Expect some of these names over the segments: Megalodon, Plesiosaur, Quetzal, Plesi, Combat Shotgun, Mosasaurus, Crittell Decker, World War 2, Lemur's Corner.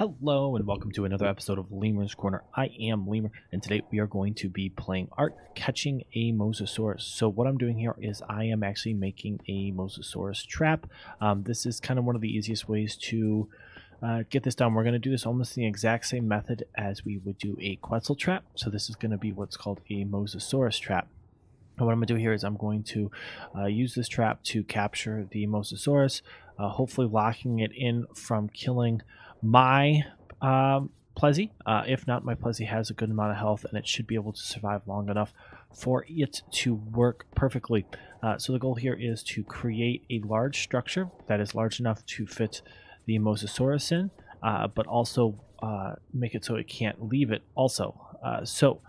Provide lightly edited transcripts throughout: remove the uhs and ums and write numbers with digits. Hello and welcome to another episode of Lemur's Corner. I am Lemur and today we are going to be playing art catching a Mosasaurus. So what I'm doing here is I am actually making a Mosasaurus trap. This is kind of one of the easiest ways to get this done. We're going to do this almost the exact same method as we would do a Quetzal trap. So this is going to be what's called a Mosasaurus trap. And what I'm going to do here is I'm going to use this trap to capture the Mosasaurus, hopefully locking it in from killing my Plesi. If not, my Plesi has a good amount of health and it should be able to survive long enough for it to work perfectly. So the goal here is to create a large structure that is large enough to fit the Mosasaurus in, but also make it so it can't leave it also. So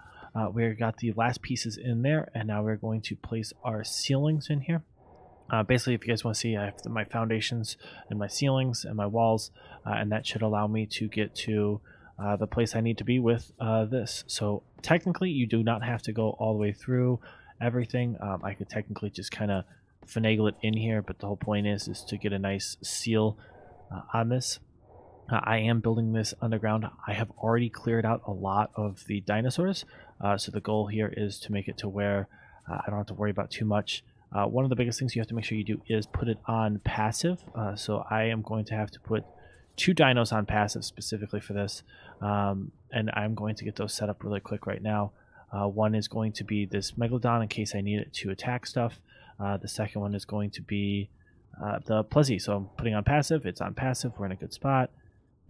we've got the last pieces in there and now we're going to place our ceilings in here. Basically, if you guys want to see, I have my foundations and my ceilings and my walls, and that should allow me to get to the place I need to be with this. So technically, you do not have to go all the way through everything. I could technically just kind of finagle it in here, but the whole point is to get a nice seal on this. I am building this underground. I have already cleared out a lot of the dinosaurs, so the goal here is to make it to where I don't have to worry about too much. One of the biggest things you have to make sure you do is put it on passive. So I am going to have to put 2 dinos on passive specifically for this. And I'm going to get those set up really quick right now. One is going to be this Megalodon in case I need it to attack stuff. The second one is going to be the Plesi. So I'm putting on passive. It's on passive. We're in a good spot.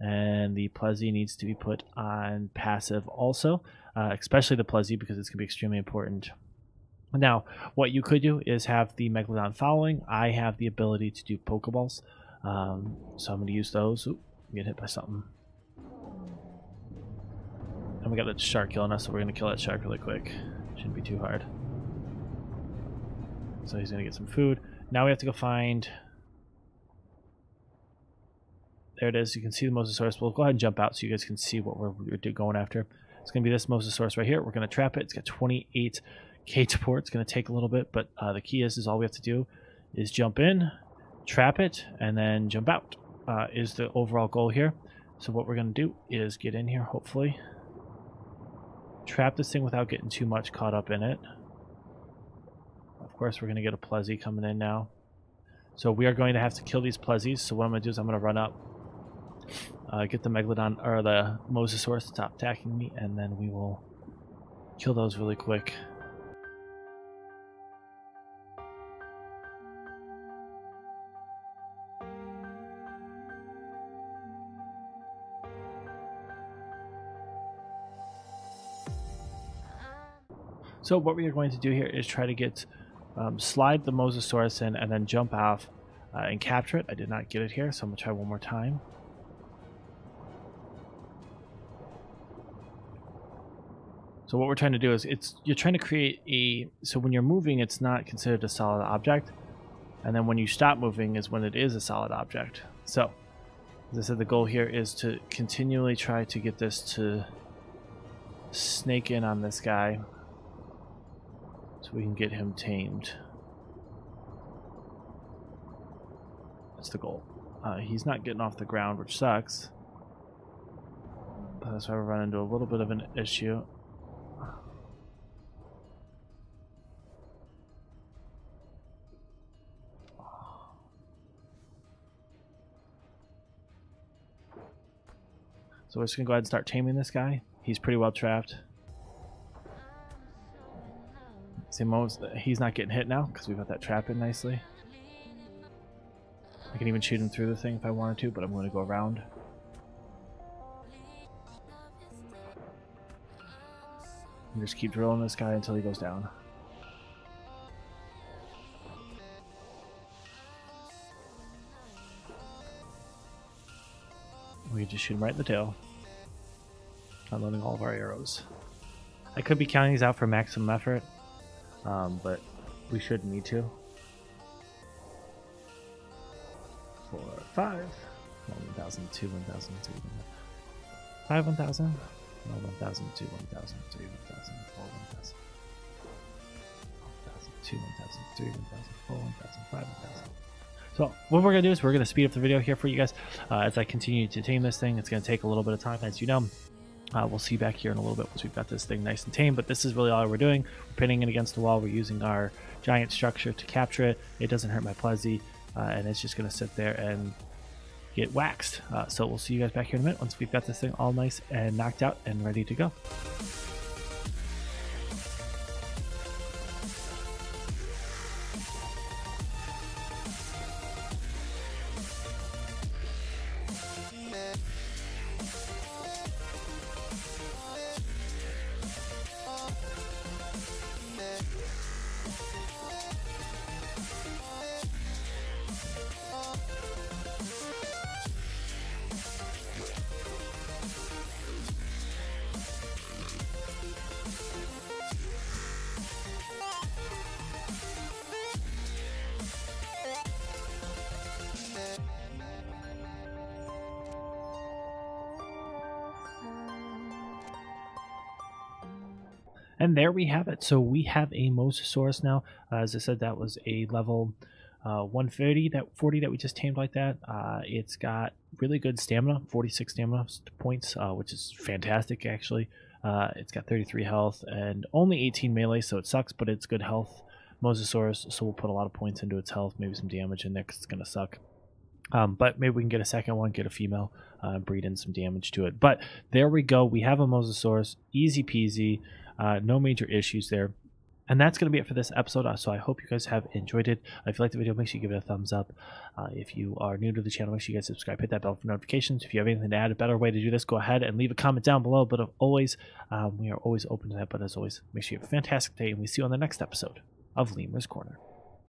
And the Plesi needs to be put on passive also, especially the Plesi because it's going to be extremely important. Now, what you could do is have the Megalodon following. I have the ability to do Pokeballs, so I'm going to use those. Ooh, I'm getting hit by something. And we got that shark killing us, so we're going to kill that shark really quick. Shouldn't be too hard. So he's going to get some food. Now we have to go find... There it is. You can see the Mosasaurus. We'll go ahead and jump out so you guys can see what we're going after. It's going to be this Mosasaurus right here. We're going to trap it. It's got 28K to port. It's going to take a little bit, but the key is all we have to do is jump in, trap it, and then jump out is the overall goal here. So what we're going to do is get in here, hopefully. Trap this thing without getting too much caught up in it. Of course, we're going to get a Plesi coming in now. So we are going to have to kill these Plesis. So what I'm going to do is I'm going to run up, get the Megalodon or the Mosasaurus to stop attacking me, and then we will kill those really quick. So what we are going to do here is try to get slide the Mosasaurus in and then jump off and capture it. I did not get it here, so I'm going to try one more time. So what we're trying to do is you're trying to create a... So when you're moving, it's not considered a solid object. And then when you stop moving is when it is a solid object. So, as I said, the goal here is to continually try to get this to snake in on this guy. So we can get him tamed. That's the goal. He's not getting off the ground, which sucks. That's why we run into a little bit of an issue. So we're just going to go ahead and start taming this guy. He's pretty well trapped. See, he's not getting hit now because we've got that trap in nicely. I can even shoot him through the thing if I wanted to, but I'm going to go around. And just keep drilling this guy until he goes down. We just shoot him right in the tail. Unloading all of our arrows. I could be counting these out for maximum effort. But we shouldn't need to. 4, 5, 1,002, 1,003, 5, 1,000, 1,002, 1,003, 1,004, 1,000, 1,002, 1,003, 1,004, 1,005, 1,000. So what we're gonna do is we're gonna speed up the video here for you guys as I continue to tame this thing. It's gonna take a little bit of time, as you know. We'll see you back here in a little bit once we've got this thing nice and tame, but this is really all we're doing. We're pinning it against the wall. We're using our giant structure to capture it. It doesn't hurt my Plesi, and it's just gonna sit there and get waxed. So we'll see you guys back here in a minute once we've got this thing all nice and knocked out and ready to go. And there we have it. So we have a Mosasaurus now. As I said, that was a level 130, that 40 that we just tamed like that. It's got really good stamina, 46 stamina points, which is fantastic actually. It's got 33 health and only 18 melee, so it sucks, but it's good health Mosasaurus. So we'll put a lot of points into its health, maybe some damage in there because it's going to suck. But maybe we can get a second one, get a female, breed in some damage to it. But there we go. We have a Mosasaurus, easy peasy. No major issues there. And that's going to be it for this episode. So I hope you guys have enjoyed it. If you like the video, make sure you give it a thumbs up. If you are new to the channel, make sure you guys subscribe, hit that bell for notifications. If you have anything to add, a better way to do this, go ahead and leave a comment down below. But always, we are always open to that. But as always, make sure you have a fantastic day, and we see you on the next episode of Lemur's Corner.